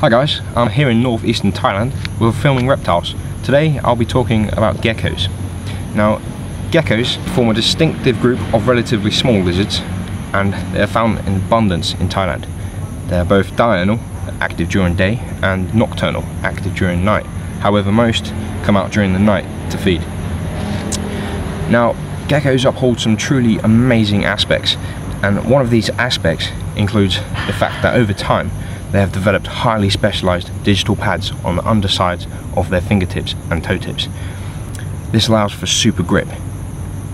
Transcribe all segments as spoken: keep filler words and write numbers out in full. Hi guys, I'm here in northeastern Thailand with Filming Reptiles. Today I'll be talking about geckos. Now, geckos form a distinctive group of relatively small lizards and they are found in abundance in Thailand. They are both diurnal, active during day, and nocturnal, active during night. However, most come out during the night to feed. Now, geckos uphold some truly amazing aspects, and one of these aspects includes the fact that over time they have developed highly specialized digital pads on the undersides of their fingertips and toe tips. This allows for super grip,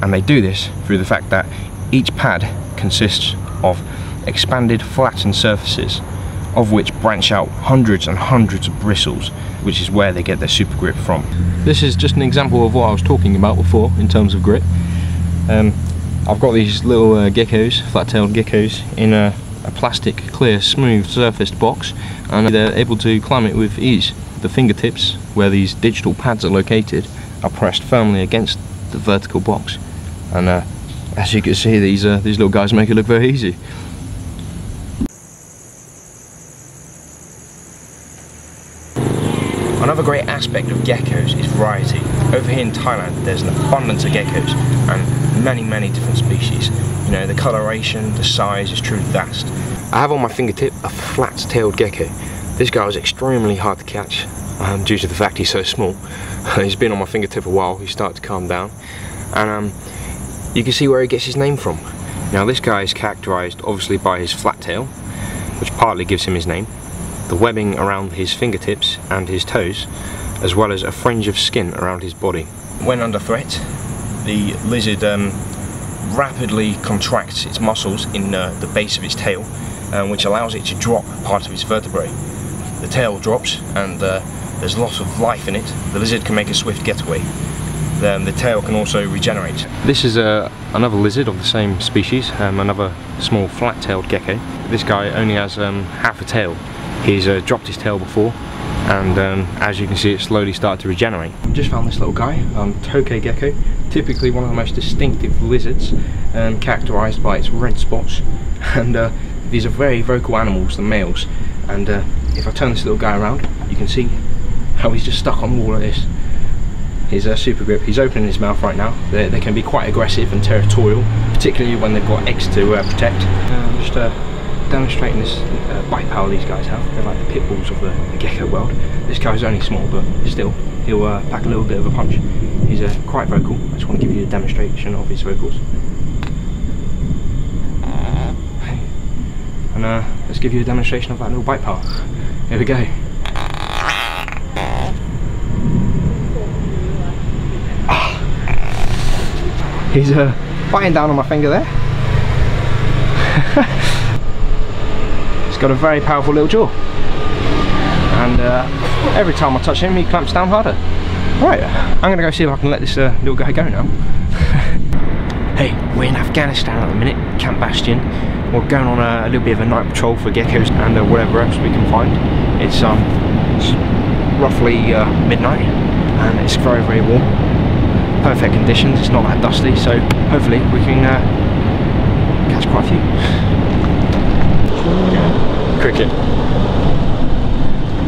and they do this through the fact that each pad consists of expanded flattened surfaces of which branch out hundreds and hundreds of bristles, which is where they get their super grip from. This is just an example of what I was talking about before in terms of grip. Um, I've got these little uh, geckos, flat-tailed geckos, in a, a plastic, clear, smooth surfaced box, and they're able to climb it with ease. The fingertips, where these digital pads are located, are pressed firmly against the vertical box, and uh, as you can see, these uh, these little guys make it look very easy. Another great aspect of geckos is variety. Over here in Thailand there's an abundance of geckos and many many different species. You know, the coloration, the size is truly vast. I have on my fingertip a flat-tailed gecko. This guy was extremely hard to catch um, due to the fact he's so small. He's been on my fingertip a while, he's started to calm down, and um, you can see where he gets his name from. Now this guy is characterised obviously by his flat tail, which partly gives him his name, the webbing around his fingertips and his toes, as well as a fringe of skin around his body. When under threat, the lizard um, rapidly contracts its muscles in uh, the base of its tail, um, which allows it to drop part of its vertebrae. The tail drops and uh, there's lots of life in it. The lizard can make a swift getaway. Then the tail can also regenerate. This is uh, another lizard of the same species, um, another small flat-tailed gecko. This guy only has um, half a tail. He's uh, dropped his tail before, and um, as you can see, it slowly started to regenerate. I've just found this little guy, um, Tokay gecko, typically one of the most distinctive lizards, um, characterised by its red spots, and uh, these are very vocal animals, the males, and uh, if I turn this little guy around, you can see how he's just stuck on the wall like this. His uh, super grip, he's opening his mouth right now. They, they can be quite aggressive and territorial, particularly when they've got eggs to uh, protect. Um, just, uh, demonstrating this uh, bite power these guys have. They're like the pit bulls of the, the gecko world. This guy's only small, but still, he'll uh, pack a little bit of a punch. He's uh, quite vocal. I just want to give you a demonstration of his vocals. And uh, let's give you a demonstration of that little bite power. Here we go. Ah. He's uh, biting down on my finger there. He's got a very powerful little jaw, and uh, every time I touch him he clamps down harder. Right, I'm gonna go see if I can let this uh, little guy go now. Hey, we're in Afghanistan at the minute, Camp Bastion. We're going on a, a little bit of a night patrol for geckos and uh, whatever else we can find. It's, um, it's roughly uh, midnight and it's very very warm, perfect conditions, it's not that dusty, so hopefully we can uh, catch quite a few. Cricket.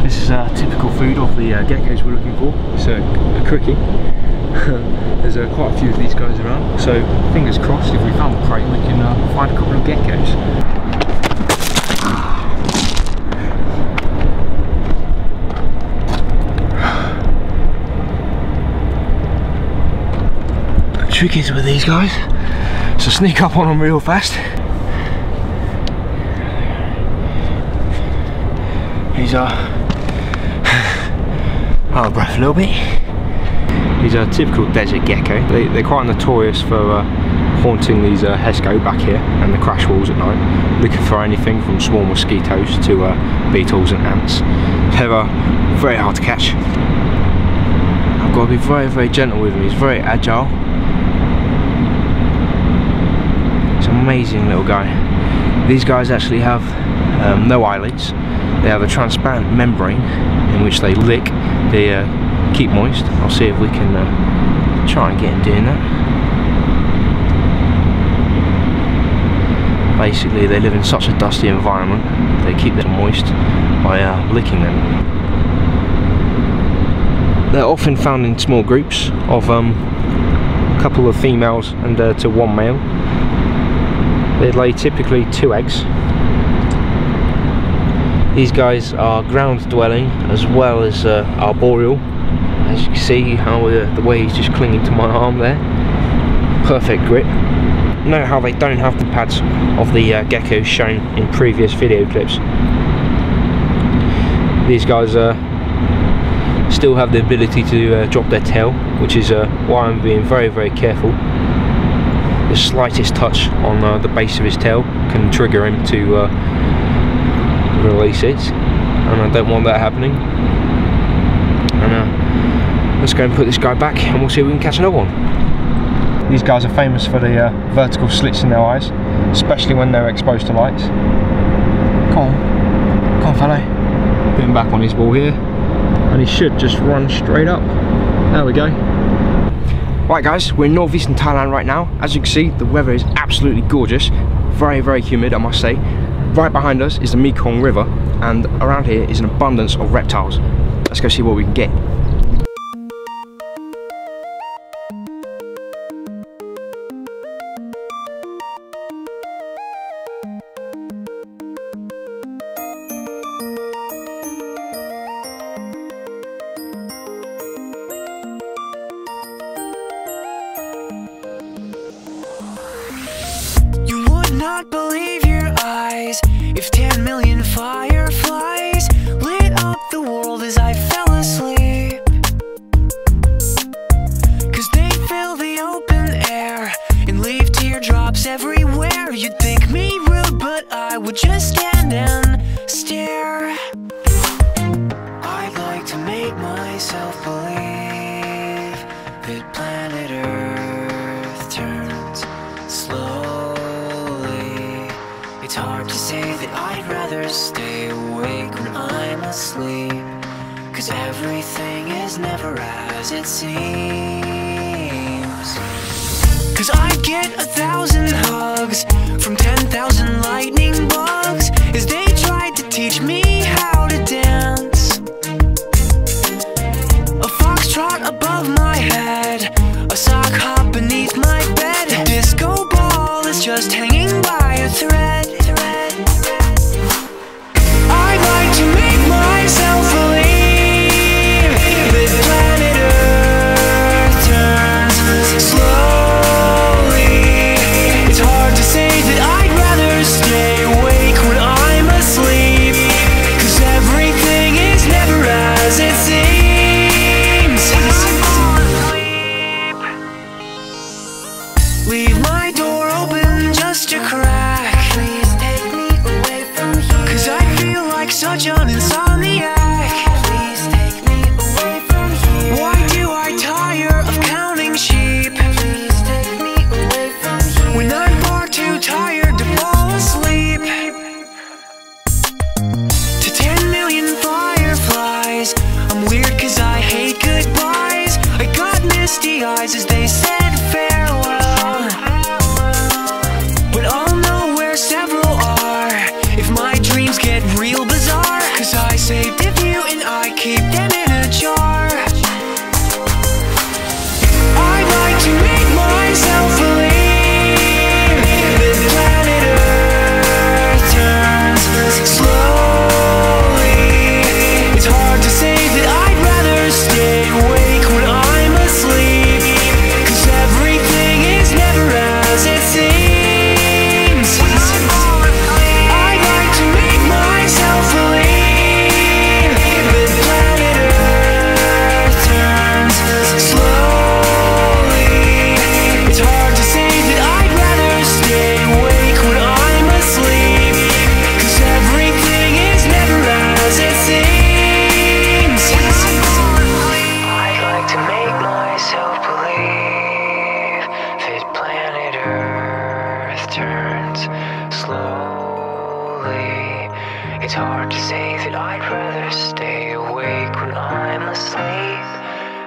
This is uh, typical food of the uh, geckos we're looking for. So a cricket. There's uh, quite a few of these guys around. So fingers crossed, if we found a crate, we can uh, find a couple of geckos. The trick is with these guys, so sneak up on them real fast. He's uh, out of breath a little bit. He's a typical desert gecko. They, they're quite notorious for uh, haunting these uh, Hesco back here and the crash walls at night, looking for anything from small mosquitoes to uh, beetles and ants. They're uh, very hard to catch. I've got to be very very gentle with him. He's very agile. It's an amazing little guy. These guys actually have um, no eyelids. They have a transparent membrane in which they lick, they uh, keep moist. I'll see if we can uh, try and get him doing that. Basically, they live in such a dusty environment, they keep them moist by uh, licking them. They're often found in small groups of um, a couple of females and uh, to one male. They lay typically two eggs. These guys are ground dwelling as well as uh, arboreal. As you can see how uh, the way he's just clinging to my arm there. Perfect grip. Note how they don't have the pads of the uh, geckos shown in previous video clips. These guys uh, still have the ability to uh, drop their tail, which is uh, why I'm being very very careful. The slightest touch on uh, the base of his tail can trigger him to uh, release it, and I don't want that happening. And uh, let's go and put this guy back and we'll see if we can catch another one. These guys are famous for the uh, vertical slits in their eyes, especially when they're exposed to lights. Come on, come on fellow. Put him back on his ball here, and he should just run straight up. There we go. Right guys, we're in northeastern Thailand right now. As you can see, the weather is absolutely gorgeous. Very, very humid, I must say. Right behind us is the Mekong River, and around here is an abundance of reptiles. Let's go see what we can get. Stay awake when I'm asleep, 'cause everything is never as it seems. 'Cause I get a thousand hugs from ten thousand lightning bugs as they tried to teach me how to dance. A foxtrot above my head, a sock hop beneath my bed, a disco ball is just hanging by a thread. It's hard to say that I'd rather stay awake when I'm asleep,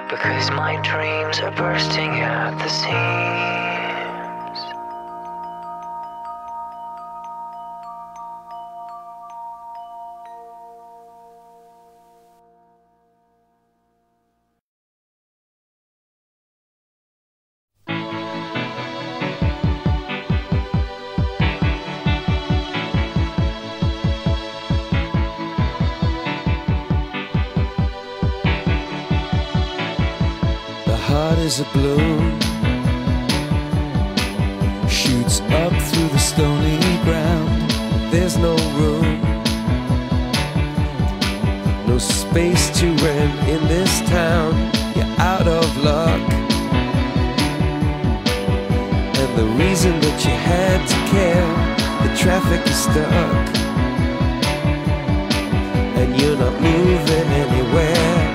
because my dreams are bursting at the seams. is a blue, shoots up through the stony ground. There's no room, no space to rent in this town. You're out of luck, and the reason that you had to care, the traffic is stuck, and you're not moving anywhere.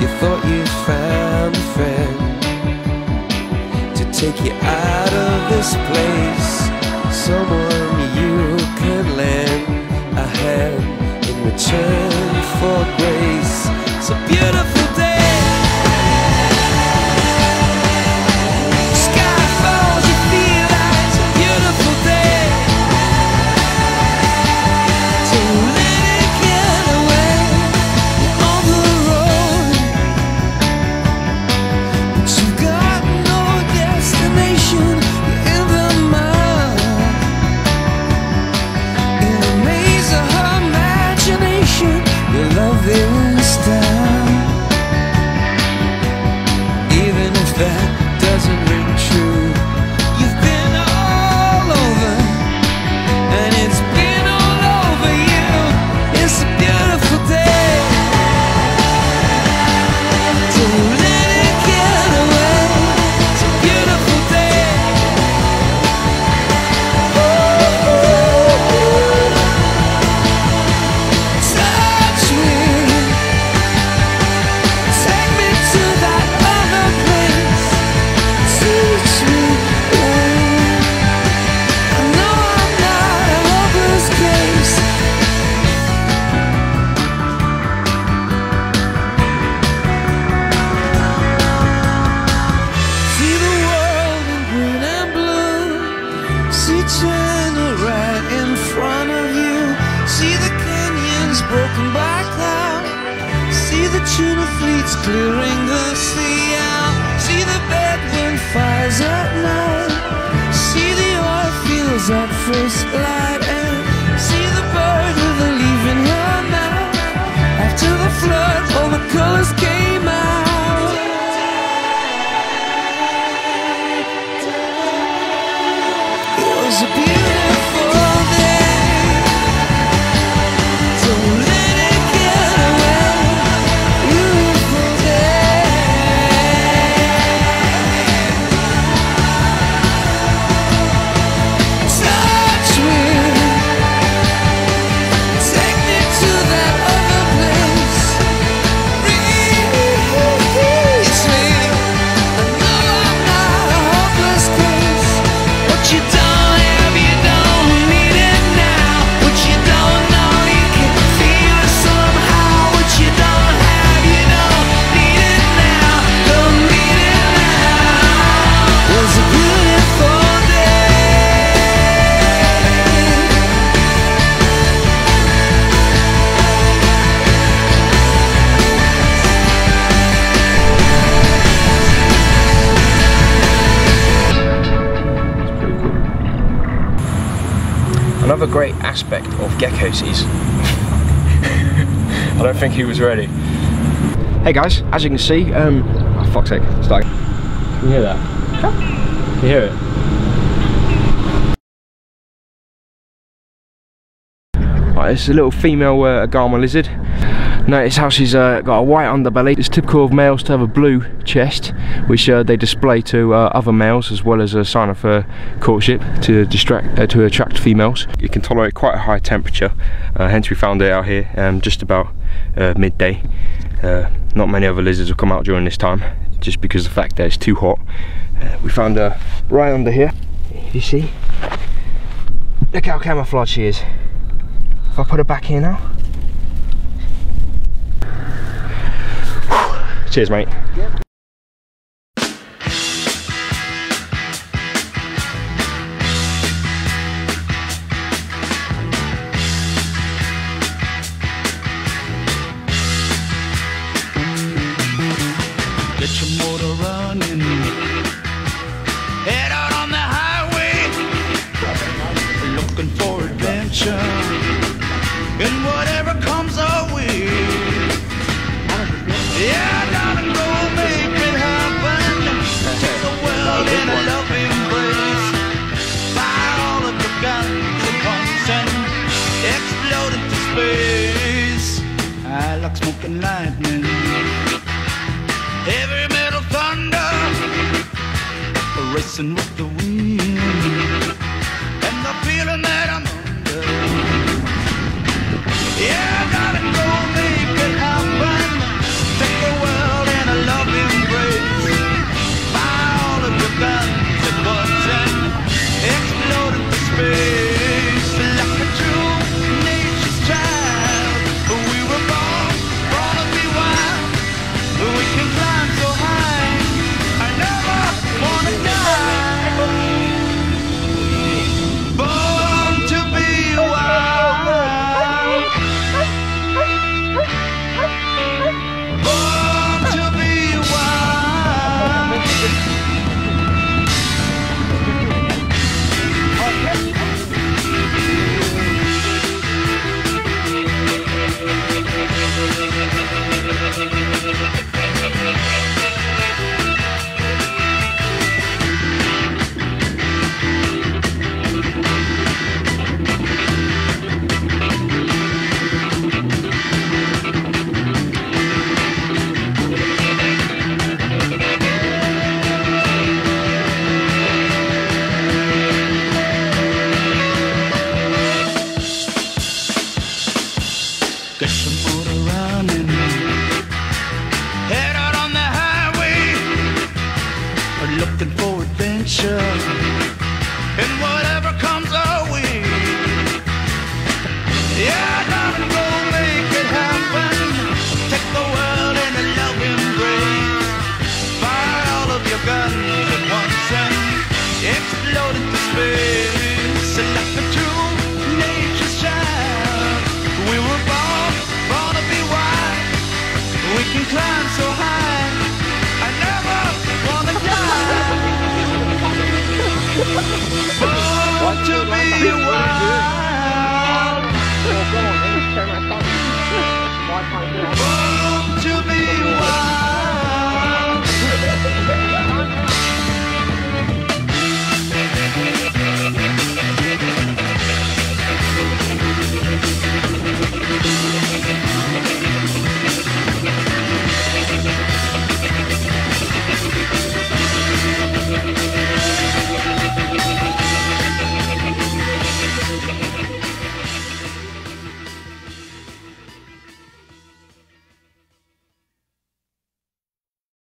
You thought you found a friend to take you out of this place, someone you could lend a hand in return for grace. It's a beautiful day. Sky falls, you feel that it's a beautiful day to let it get away. You're on the road, but you've got no destination. You're in the mud, in the maze of her imagination. You love this town, even if that doesn't ring true. You've been all over, and it's been all over you. It's a beautiful day to let it get away. It's a beautiful day. Touch me, take me to that other place. Teach me, babe. I know I'm not a hopeless case. See the world in green and blue. See China right in front of you. See the canyons broken by cloud. See the tuna fleets clearing the sea out. See the bedwind fires at night. See the oil fields at first light. And see the bird with a leaf in her mouth. After the flood, all the colors came out. It was a beautiful day to let it get away. Beautiful day. Touch me, take me to that other place. Reach me, I know I'm not a hopeless case. What you don't have, you don't need it now. What you don't know, you can feel it somehow. What you don't have, you don't need it now. Don't need it now. Was a beautiful day. Another great aspect of geckos is I don't think he was ready. Hey guys, as you can see, um, oh, fuck's sake, start. Can you hear that? Can you hear it? Right, it's a little female uh, agama lizard. Notice how she's uh, got a white underbelly. It's typical of males to have a blue chest, which uh, they display to uh, other males as well as a sign of uh, courtship to distract, uh, to attract females. It can tolerate quite a high temperature, uh, hence we found it out here um, just about uh, midday. Uh, not many other lizards will come out during this time, just because of the fact that it's too hot. Uh, we found her right under here. You see? Look how camouflaged she is. If I put her back here now. Cheers, mate. Yep. Get your motor running. Head out on the highway. Looking for adventure. And whatever comes our way. Yeah, darling, go, baby. racing with the wind, and the feeling that I'm under. Yeah, darling, go make it happen. Take the world in a loving embrace. Buy all of your guns and butts and explode into space like a true nature's child. We were born, born to be wild. We can climb so high. Looking for